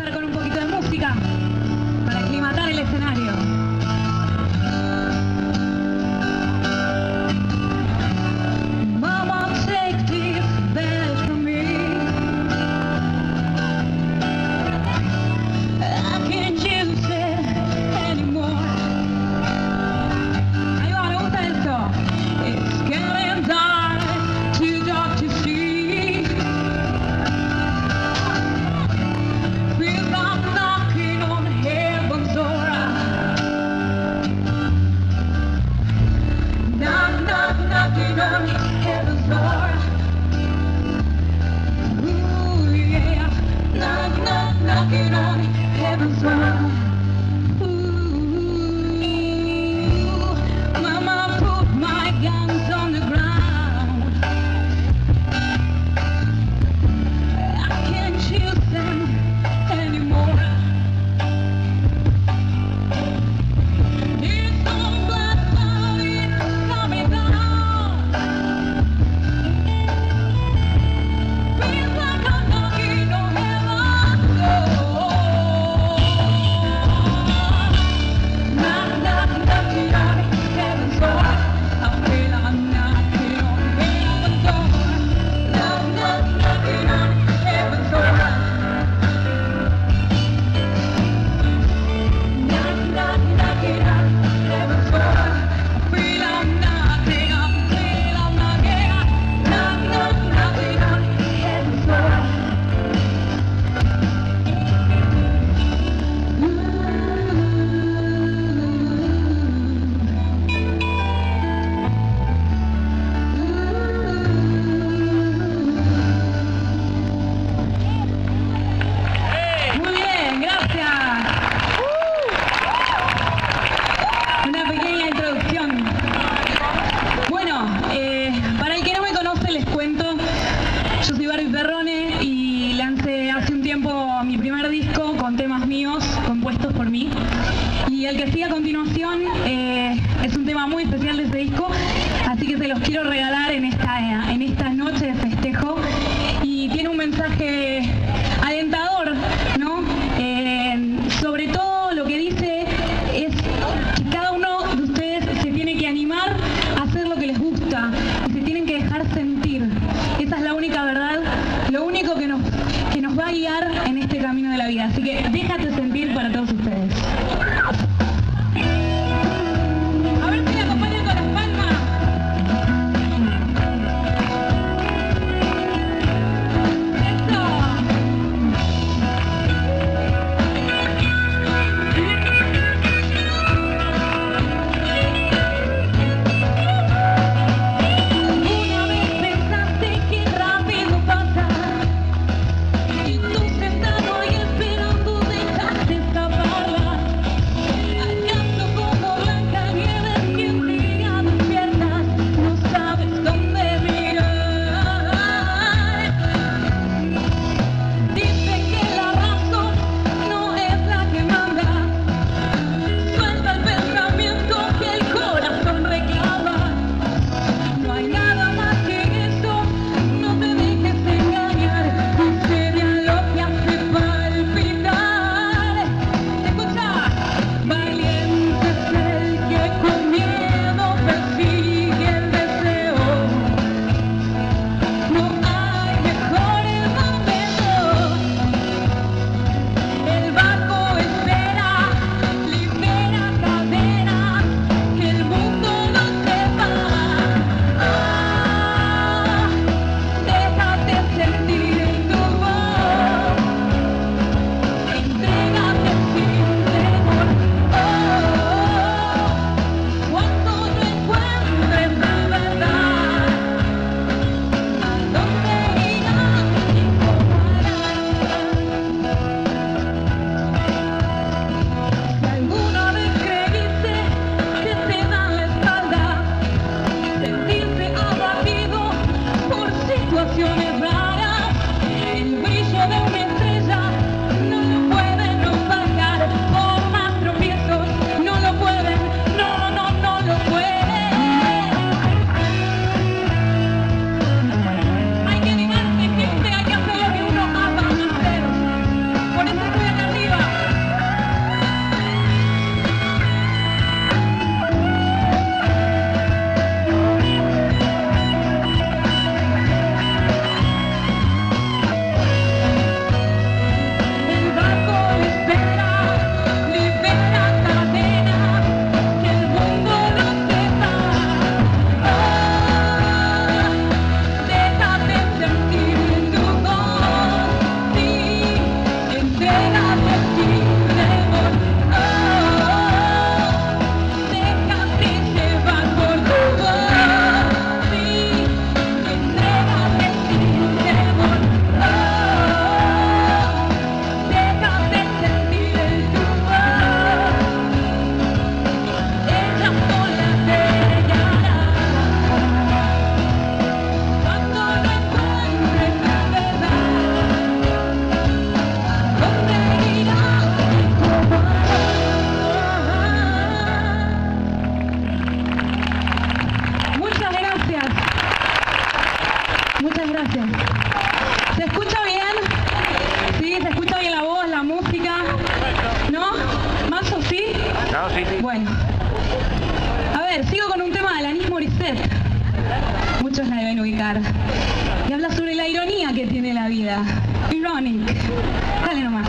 empezar con un poquito de música para aclimatar el escenario. Knocking on heaven's door. Y lancé hace un tiempo mi primer disco con temas míos compuestos por mí, y el que sigue a continuación es un tema muy especial de ese disco, así que se los quiero regalar en esta noche de festejo, y tiene un mensaje alentador, ¿no? Sobre todo lo que dice es que cada uno de ustedes se tiene que animar a hacer lo que les gusta y se tienen que dejar sentir. Esa es la única verdad, lo único que nos va a guiar en este camino de la vida. Así que déjate sentir para todos ustedes. A ver si la acompañan con las palmas. Bueno, a ver, sigo con un tema de Alanis Morissette. Muchos la deben ubicar. Y habla sobre la ironía que tiene la vida. Ironic. Dale nomás.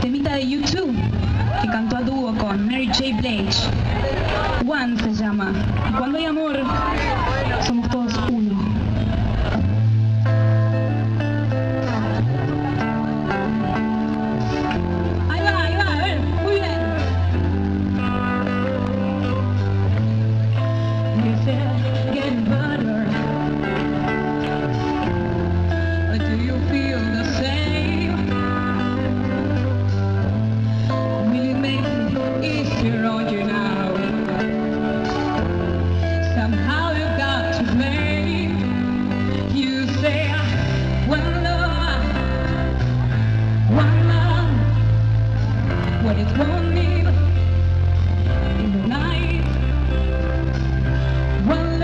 Temita de U2, que cantó a dúo con Mary J. Blige. One se llama. Y cuando hay amor, somos todos uno. Ahí va, a ver, muy bien. You said get better. Do you feel the same? One